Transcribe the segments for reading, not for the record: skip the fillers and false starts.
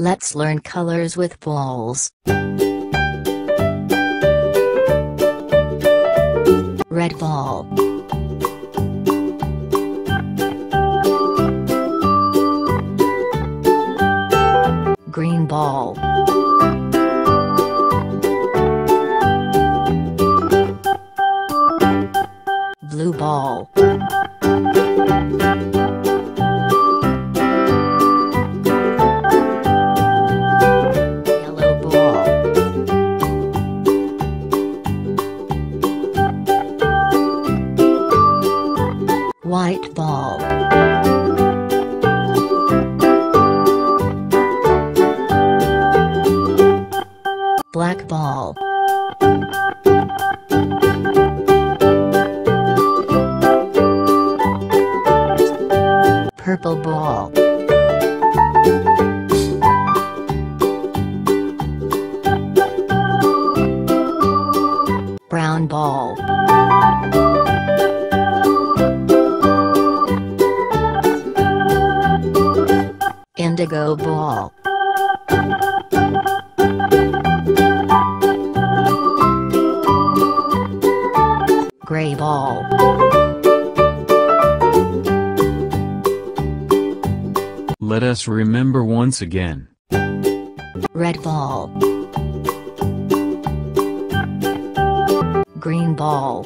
Let's learn colors with balls. Red ball. Green ball. Blue ball. White ball. Black ball. Purple ball. Brown ball. Indigo ball. Gray ball. Let us remember once again. Red ball. Green ball.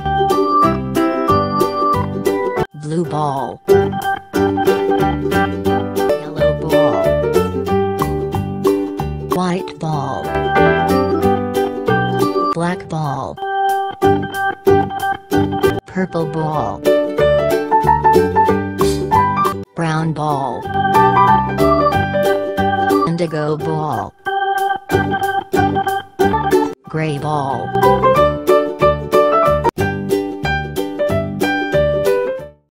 Blue ball. White ball. Black ball. Purple ball. Brown ball. Indigo ball. Gray ball.